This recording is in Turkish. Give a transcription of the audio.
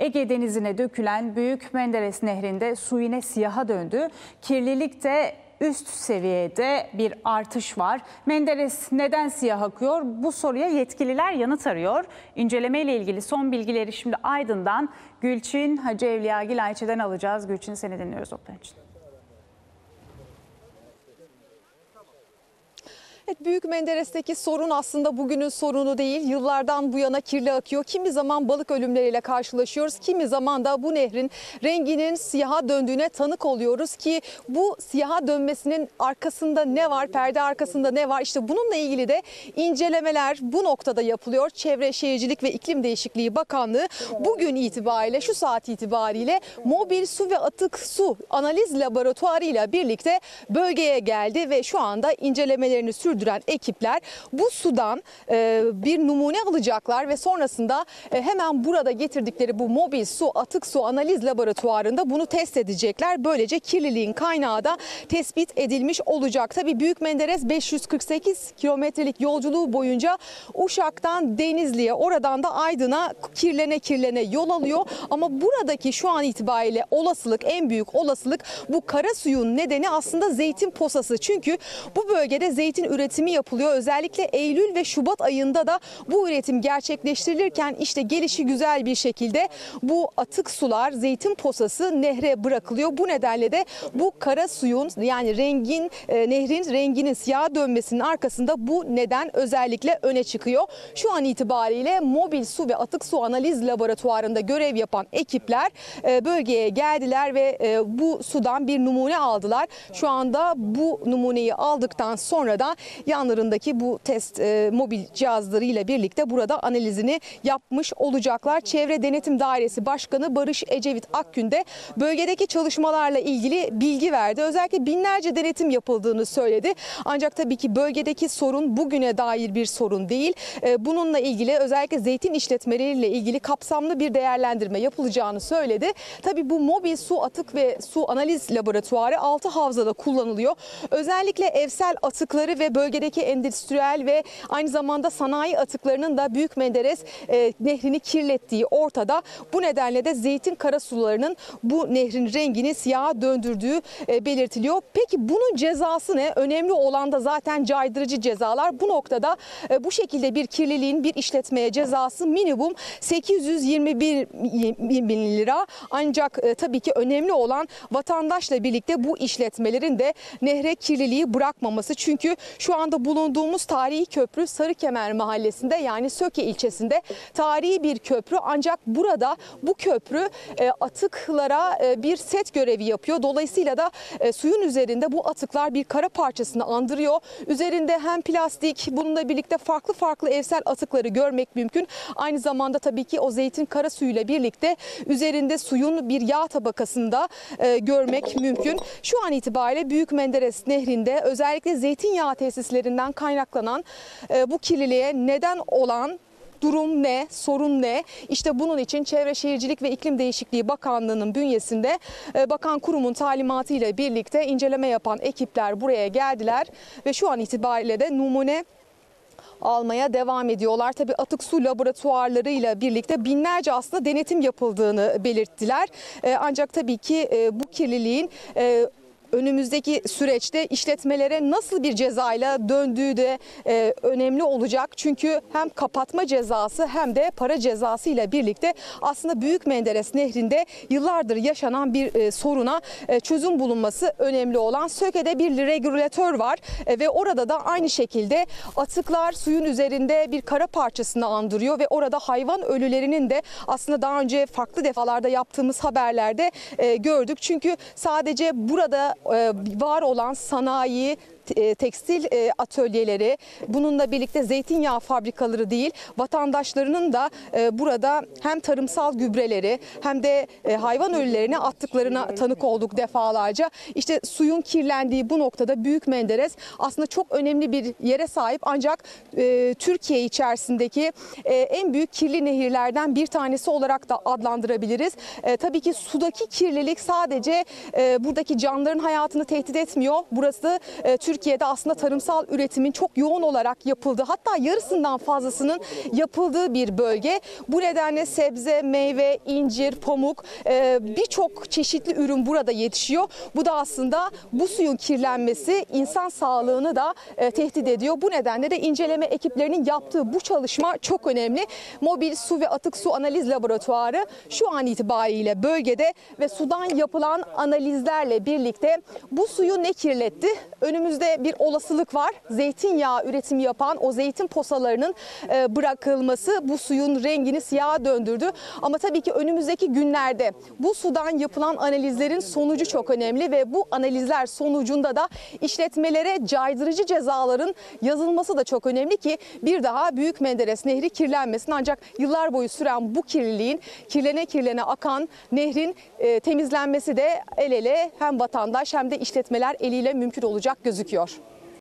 Ege Denizi'ne dökülen Büyük Menderes Nehri'nde su yine siyaha döndü. Kirlilikte üst seviyede bir artış var. Menderes neden siyah akıyor? Bu soruya yetkililer yanıt arıyor. İnceleme ile ilgili son bilgileri şimdi Aydın'dan Gülçin Hacı Evliyagil Ayçe'den alacağız. Gülçin, seni dinliyoruz o için. Evet, Büyük Menderes'teki sorun aslında bugünün sorunu değil. Yıllardan bu yana kirli akıyor. Kimi zaman balık ölümleriyle karşılaşıyoruz. Kimi zaman da bu nehrin renginin siyaha döndüğüne tanık oluyoruz ki bu siyaha dönmesinin arkasında ne var? Perde arkasında ne var? İşte bununla ilgili de incelemeler bu noktada yapılıyor. Çevre Şehircilik ve İklim Değişikliği Bakanlığı bugün itibariyle, şu saat itibariyle mobil su ve atık su analiz laboratuvarıyla birlikte bölgeye geldi ve şu anda incelemelerini sürdürüyor. Ekipler bu sudan bir numune alacaklar ve sonrasında hemen burada getirdikleri bu mobil su, atık su analiz laboratuvarında bunu test edecekler. Böylece kirliliğin kaynağı da tespit edilmiş olacak. Tabii Büyük Menderes 548 kilometrelik yolculuğu boyunca Uşak'tan Denizli'ye, oradan da Aydın'a kirlene yol alıyor. Ama buradaki şu an itibariyle olasılık, en büyük olasılık bu kara suyun nedeni aslında zeytin posası. Çünkü bu bölgede zeytin üretimi yapılıyor. Özellikle Eylül ve Şubat ayında da bu üretim gerçekleştirilirken işte gelişigüzel bir şekilde bu atık sular, zeytin posası nehre bırakılıyor. Bu nedenle de bu kara suyun, yani nehrin renginin siyaha dönmesinin arkasında bu neden özellikle öne çıkıyor. Şu an itibariyle mobil su ve atık su analiz laboratuvarında görev yapan ekipler bölgeye geldiler ve bu sudan bir numune aldılar. Şu anda bu numuneyi aldıktan sonra da yanlarındaki bu test mobil cihazlarıyla birlikte burada analizini yapmış olacaklar. Çevre Denetim Dairesi Başkanı Barış Ecevit Akgün de bölgedeki çalışmalarla ilgili bilgi verdi. Özellikle binlerce denetim yapıldığını söyledi. Ancak tabii ki bölgedeki sorun bugüne dair bir sorun değil. Bununla ilgili özellikle zeytin işletmeleriyle ilgili kapsamlı bir değerlendirme yapılacağını söyledi. Tabii bu mobil su, atık ve su analiz laboratuvarı 6 havzada kullanılıyor. Özellikle evsel atıkları ve bölgedeki endüstriyel ve aynı zamanda sanayi atıklarının da Büyük Menderes nehrini kirlettiği ortada. Bu nedenle de zeytin karasularının bu nehrin rengini siyaha döndürdüğü belirtiliyor. Peki bunun cezası ne? Önemli olan da zaten caydırıcı cezalar. Bu noktada bu şekilde bir kirliliğin bir işletmeye cezası minimum 821.000 lira. Ancak tabii ki önemli olan vatandaşla birlikte bu işletmelerin de nehre kirliliği bırakmaması. Çünkü şu anda bulunduğumuz tarihi köprü Sarı Kemer mahallesinde, yani Söke ilçesinde tarihi bir köprü. Ancak burada bu köprü atıklara bir set görevi yapıyor. Dolayısıyla da suyun üzerinde bu atıklar bir kara parçasını andırıyor. Üzerinde hem plastik, bununla birlikte farklı evsel atıkları görmek mümkün. Aynı zamanda tabii ki o zeytin kara suyuyla birlikte üzerinde suyun bir yağ tabakasını da görmek mümkün. Şu an itibariyle Büyük Menderes Nehri'nde özellikle zeytinyağı tesislerinden kaynaklanan bu kirliliğe neden olan durum ne, sorun ne? İşte bunun için Çevre Şehircilik ve İklim Değişikliği Bakanlığı'nın bünyesinde bakan kurumun talimatıyla birlikte inceleme yapan ekipler buraya geldiler ve şu an itibariyle de numune almaya devam ediyorlar. Tabii atık su laboratuvarlarıyla birlikte binlerce aslında denetim yapıldığını belirttiler. Ancak tabii ki bu kirliliğin önümüzdeki süreçte işletmelere nasıl bir cezayla döndüğü de önemli olacak. Çünkü hem kapatma cezası hem de para cezası ile birlikte aslında Büyük Menderes Nehri'nde yıllardır yaşanan bir soruna çözüm bulunması önemli olan. Söke'de bir regülatör var ve orada da aynı şekilde atıklar suyun üzerinde bir kara parçasını andırıyor ve orada hayvan ölülerinin de aslında daha önce farklı defalarda yaptığımız haberlerde gördük. Çünkü sadece burada var olan sanayi, tekstil atölyeleri, bununla birlikte zeytinyağı fabrikaları değil, vatandaşlarının da burada hem tarımsal gübreleri hem de hayvan ölülerini attıklarına tanık olduk defalarca. İşte suyun kirlendiği bu noktada Büyük Menderes aslında çok önemli bir yere sahip, ancak Türkiye içerisindeki en büyük kirli nehirlerden bir tanesi olarak da adlandırabiliriz. Tabii ki sudaki kirlilik sadece buradaki canlıların hayatını tehdit etmiyor. Burası Türkiye Türkiye'de aslında tarımsal üretimin çok yoğun olarak yapıldığı, hatta yarısından fazlasının yapıldığı bir bölge. Bu nedenle sebze, meyve, incir, pamuk, birçok çeşitli ürün burada yetişiyor. Bu da aslında bu suyun kirlenmesi insan sağlığını da tehdit ediyor. Bu nedenle de inceleme ekiplerinin yaptığı bu çalışma çok önemli. Mobil Su ve Atık Su Analiz Laboratuvarı şu an itibariyle bölgede ve sudan yapılan analizlerle birlikte bu suyu ne kirletti? Önümüzde bir olasılık var. Zeytinyağı üretimi yapan o zeytin posalarının bırakılması bu suyun rengini siyaha döndürdü. Ama tabii ki önümüzdeki günlerde bu sudan yapılan analizlerin sonucu çok önemli ve bu analizler sonucunda da işletmelere caydırıcı cezaların yazılması da çok önemli ki bir daha Büyük Menderes Nehri kirlenmesin. Ancak yıllar boyu süren bu kirliliğin, kirlene kirlene akan nehrin temizlenmesi de el ele hem vatandaş hem de işletmeler eliyle mümkün olacak gözüküyor.